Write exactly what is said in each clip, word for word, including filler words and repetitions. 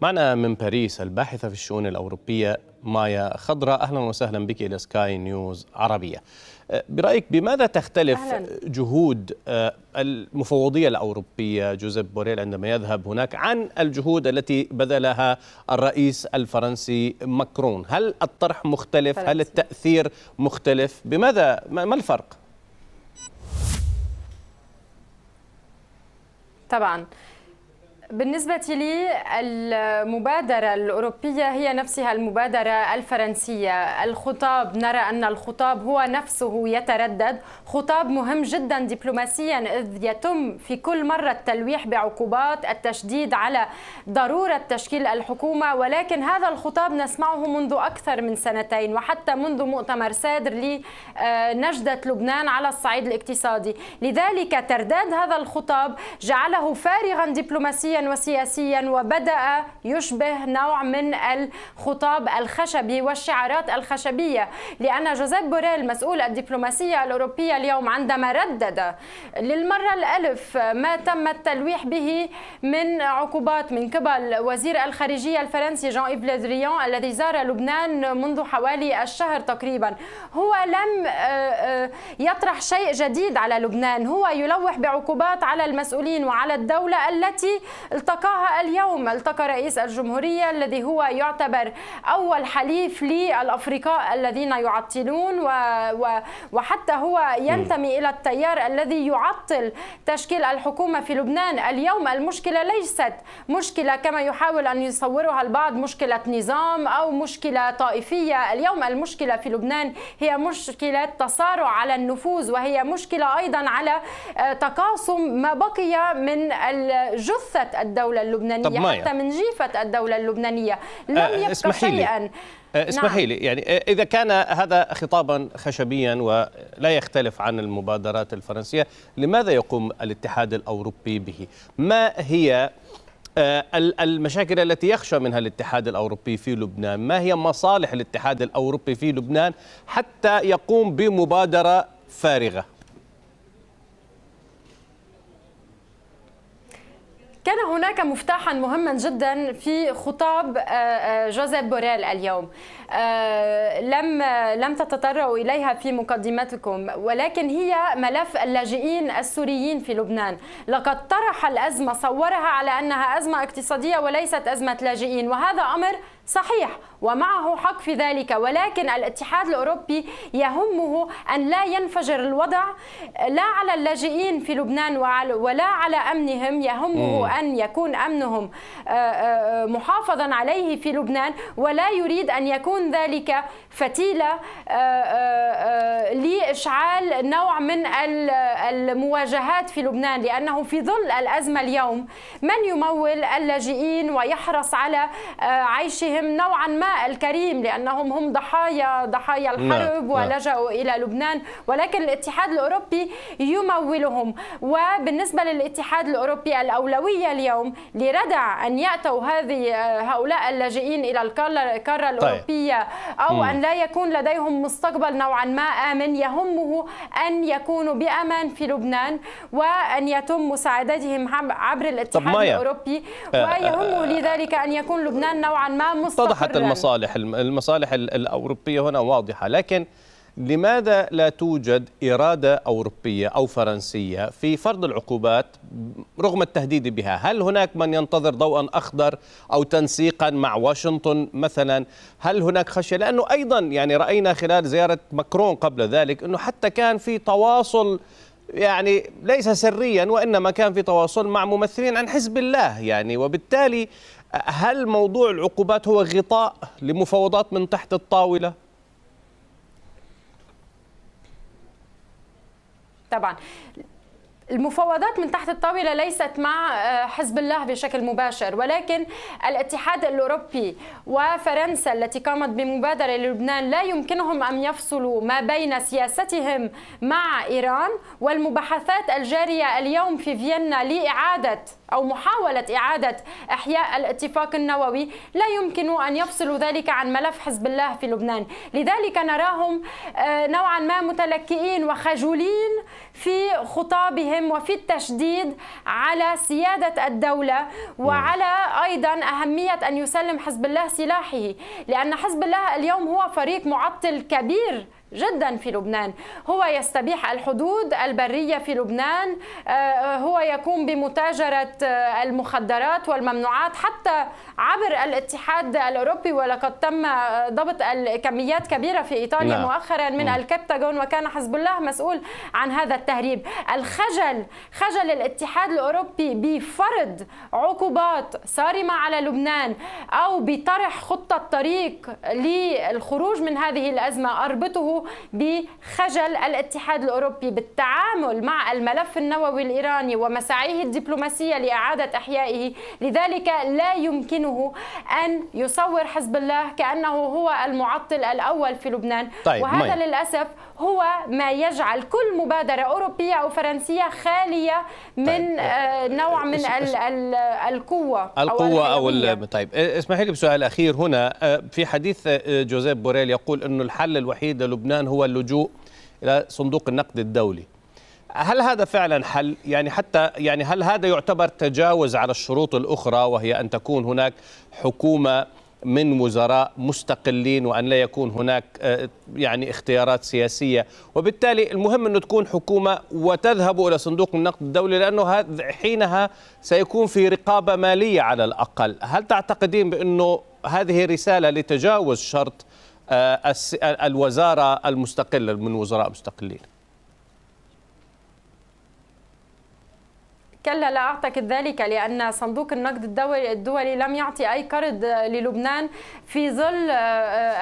معنا من باريس الباحثة في الشؤون الأوروبية مايا خضرا، أهلا وسهلا بك إلى سكاي نيوز عربية. برأيك بماذا تختلف أهلاً. جهود المفوضية الأوروبية جوزيب بوريل عندما يذهب هناك عن الجهود التي بذلها الرئيس الفرنسي ماكرون؟ هل الطرح مختلف؟ فرنسي. هل التأثير مختلف؟ بماذا؟ ما الفرق؟ طبعا بالنسبة لي المبادرة الأوروبية هي نفسها المبادرة الفرنسية. الخطاب نرى أن الخطاب هو نفسه يتردد، خطاب مهم جدا دبلوماسيا، إذ يتم في كل مرة التلويح بعقوبات، التشديد على ضرورة تشكيل الحكومة، ولكن هذا الخطاب نسمعه منذ أكثر من سنتين وحتى منذ مؤتمر سادر لنجدة لبنان على الصعيد الاقتصادي. لذلك ترداد هذا الخطاب جعله فارغا دبلوماسيا وسياسيا، وبدأ يشبه نوع من الخطاب الخشبي والشعارات الخشبية. لأن جوزيب بوريل مسؤول الدبلوماسية الأوروبية اليوم عندما ردد للمرة الألف ما تم التلويح به من عقوبات من قبل وزير الخارجية الفرنسي جان إيف ليزريون الذي زار لبنان منذ حوالي الشهر تقريبا، هو لم يطرح شيء جديد على لبنان، هو يلوح بعقوبات على المسؤولين وعلى الدولة التي التقاها اليوم. التقى رئيس الجمهورية الذي هو يعتبر أول حليف للأفرقاء الذين يعطلون، و... و... وحتى هو ينتمي إلى التيار الذي يعطل تشكيل الحكومة في لبنان. اليوم المشكلة ليست مشكلة كما يحاول أن يصورها البعض، مشكلة نظام أو مشكلة طائفية. اليوم المشكلة في لبنان هي مشكلة تصارع على النفوذ، وهي مشكلة أيضا على تقاسم ما بقي من الجثة الدولة اللبنانية، حتى من جيفة الدولة اللبنانية لم أه يبقى شيئا. اسمحي لي، يعني إذا كان هذا خطابا خشبيا ولا يختلف عن المبادرات الفرنسية، لماذا يقوم الاتحاد الأوروبي به؟ ما هي المشاكل التي يخشى منها الاتحاد الأوروبي في لبنان؟ ما هي مصالح الاتحاد الأوروبي في لبنان حتى يقوم بمبادرة فارغة؟ كان هناك مفتاحا مهما جدا في خطاب جوزيب بوريل اليوم لم لم تتطرقوا إليها في مقدمتكم، ولكن هي ملف اللاجئين السوريين في لبنان. لقد طرح الأزمة، صورها على أنها أزمة اقتصادية وليست أزمة لاجئين، وهذا أمر صحيح ومعه حق في ذلك، ولكن الاتحاد الأوروبي يهمه أن لا ينفجر الوضع لا على اللاجئين في لبنان ولا على أمنهم، يهمه أن يكون أمنهم محافظا عليه في لبنان، ولا يريد أن يكون ذلك فتيلة لإشعال نوع من المواجهات في لبنان، لأنه في ظل الأزمة اليوم من يمول اللاجئين ويحرص على عيشهم نوعا ما الكريم، لأنهم هم ضحايا ضحايا الحرب ولجأوا إلى لبنان، ولكن الاتحاد الأوروبي يمولهم. وبالنسبة للاتحاد الأوروبي الأولوية اليوم لردع أن يأتوا هذه هؤلاء اللاجئين إلى القارة الأوروبية، أو م. أن لا يكون لديهم مستقبل نوعا ما آمن. يهمه أن يكونوا بأمان في لبنان وأن يتم مساعدتهم عبر الاتحاد الأوروبي، ويهمه لذلك أن يكون لبنان نوعا ما اتضحت المصالح المصالح الأوروبية هنا واضحة، لكن لماذا لا توجد إرادة أوروبية أو فرنسية في فرض العقوبات رغم التهديد بها؟ هل هناك من ينتظر ضوءا أخضر أو تنسيقا مع واشنطن مثلا؟ هل هناك خشية؟ لأنه أيضا يعني رأينا خلال زيارة ماكرون قبل ذلك أنه حتى كان في تواصل، يعني ليس سريا وإنما كان في تواصل مع ممثلين عن حزب الله، يعني وبالتالي هل موضوع العقوبات هو غطاء لمفاوضات من تحت الطاولة؟ طبعا المفاوضات من تحت الطاولة ليست مع حزب الله بشكل مباشر، ولكن الاتحاد الأوروبي وفرنسا التي قامت بمبادرة للبنان لا يمكنهم أن يفصلوا ما بين سياستهم مع إيران والمباحثات الجارية اليوم في فيينا لإعادة أو محاولة إعادة إحياء الاتفاق النووي، لا يمكن أن يفصلوا ذلك عن ملف حزب الله في لبنان. لذلك نراهم نوعا ما متلكئين وخجولين في خطابهم وفي التشديد على سيادة الدولة وعلى أيضا أهمية أن يسلم حزب الله سلاحه، لأن حزب الله اليوم هو فريق معطل كبير جدا في لبنان، هو يستبيح الحدود البرية في لبنان، هو يقوم بمتاجرة المخدرات والممنوعات حتى عبر الاتحاد الأوروبي، ولقد تم ضبط كميات كبيرة في إيطاليا لا. مؤخرا من الكبتاجون، وكان حزب الله مسؤول عن هذا التهريب. الخجل خجل الاتحاد الأوروبي بفرض عقوبات صارمة على لبنان أو بطرح خطة طريق للخروج من هذه الأزمة، أربطه بخجل الاتحاد الأوروبي بالتعامل مع الملف النووي الإيراني ومساعيه الدبلوماسية لإعادة إحيائه. لذلك لا يمكنه أن يصور حزب الله كأنه هو المعطل الأول في لبنان. طيب وهذا مي. للأسف هو ما يجعل كل مبادرة أوروبية أو فرنسية خالية من طيب. آه نوع من ال ال القوة القوة أو, أو طيب اسمحي لي بسؤال أخير هنا. في حديث جوزيب بوريل يقول أنه الحل الوحيد للبنان لبنان هو اللجوء إلى صندوق النقد الدولي. هل هذا فعلا حل؟ يعني حتى يعني هل هذا يعتبر تجاوز على الشروط الأخرى، وهي أن تكون هناك حكومة من وزراء مستقلين وأن لا يكون هناك يعني اختيارات سياسية، وبالتالي المهم أنه تكون حكومة وتذهب إلى صندوق النقد الدولي لأنه حينها سيكون في رقابة مالية على الأقل؟ هل تعتقدين بأنه هذه رسالة لتجاوز شرط الوزارة المستقلة من وزراء مستقلين؟ كلا، لا أعتقد ذلك، لأن صندوق النقد الدولي, الدولي لم يعطي أي قرض للبنان في ظل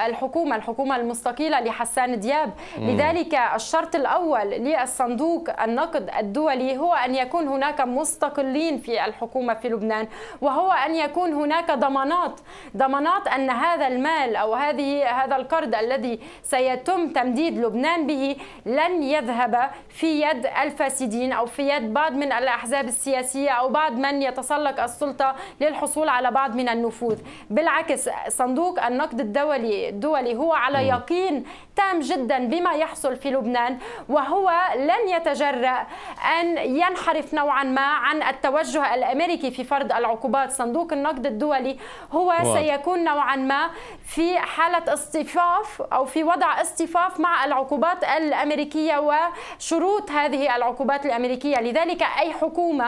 الحكومة الحكومة المستقيلة لحسان دياب. مم. لذلك الشرط الأول للصندوق النقد الدولي هو أن يكون هناك مستقلين في الحكومة في لبنان، وهو أن يكون هناك ضمانات ضمانات أن هذا المال أو هذه هذا القرض الذي سيتم تمديد لبنان به لن يذهب في يد الفاسدين أو في يد بعض من الأحزاب السياسية أو بعض من يتسلق السلطة للحصول على بعض من النفوذ. بالعكس، صندوق النقد الدولي الدولي هو على يقين تام جدا بما يحصل في لبنان، وهو لن يتجرأ أن ينحرف نوعا ما عن التوجه الأمريكي في فرض العقوبات. صندوق النقد الدولي هو سيكون نوعا ما في حالة اصطفاف أو في وضع اصطفاف مع العقوبات الأمريكية وشروط هذه العقوبات الأمريكية. لذلك أي حكومة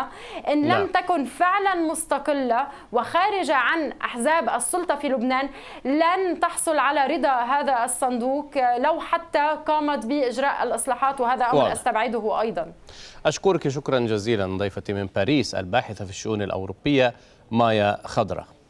إن لم تكن فعلا مستقلة وخارجة عن أحزاب السلطة في لبنان لن تحصل على رضا هذا الصندوق لو حتى قامت بإجراء الإصلاحات، وهذا أمر أستبعده أيضا. أشكرك شكرا جزيلا ضيفتي من باريس الباحثة في الشؤون الأوروبية مايا خضرا.